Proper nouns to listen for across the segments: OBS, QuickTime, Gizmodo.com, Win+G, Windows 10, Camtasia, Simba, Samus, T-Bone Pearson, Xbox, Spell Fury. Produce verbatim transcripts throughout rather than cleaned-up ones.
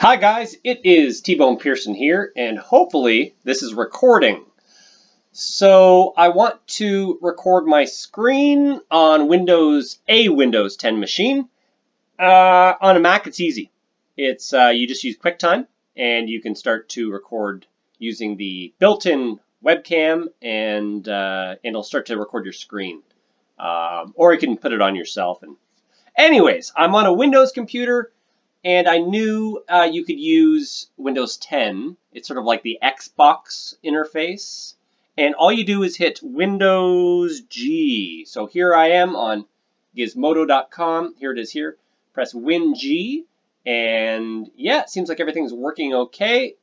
Hi guys, it is T-Bone Pearson here, and hopefully this is recording. So I want to record my screen on Windows, a Windows ten machine. Uh, on a Mac, it's easy. It's uh, you just use QuickTime, and you can start to record using the built-in webcam, and uh, and it'll start to record your screen. Um, or you can put it on yourself. And anyways, I'm on a Windows computer. And I knew uh, you could use Windows ten. It's sort of like the Xbox interface. And all you do is hit Windows G. So here I am on Gizmodo dot com. Here it is here. Press Win G. And yeah, it seems like everything's working okay.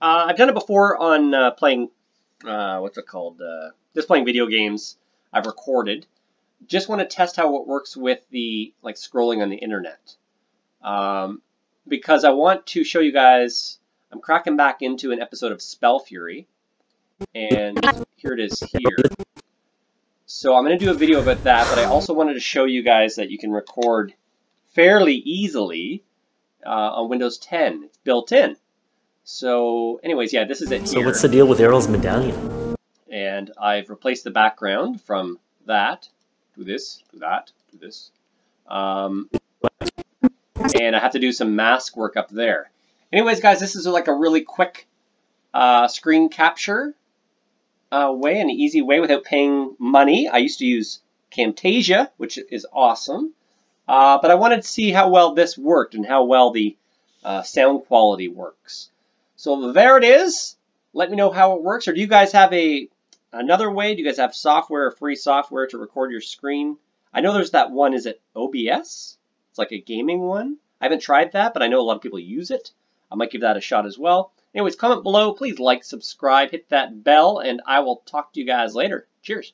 Uh, I've done it before on uh, playing, uh, what's it called? Uh, just playing video games. I've recorded. Just want to test how it works with the, like, scrolling on the internet. Um, because I want to show you guys, I'm cracking back into an episode of Spell Fury, and here it is here. So I'm going to do a video about that, but I also wanted to show you guys that you can record fairly easily uh, on Windows ten. It's built in. So anyways, yeah, this is it here. So what's the deal with Errol's medallion? And I've replaced the background from that, to this, to that, to this. Um... And I have to do some mask work up there. Anyways, guys, this is like a really quick uh, screen capture uh, way, an easy way without paying money. I used to use Camtasia, which is awesome. Uh, but I wanted to see how well this worked and how well the uh, sound quality works. So there it is. Let me know how it works. Or do you guys have a another way? Do you guys have software, free software to record your screen? I know there's that one. Is it O B S? It's like a gaming one. I haven't tried that, but I know a lot of people use it. I might give that a shot as well. Anyways, comment below. Please like, subscribe, hit that bell, and I will talk to you guys later. Cheers.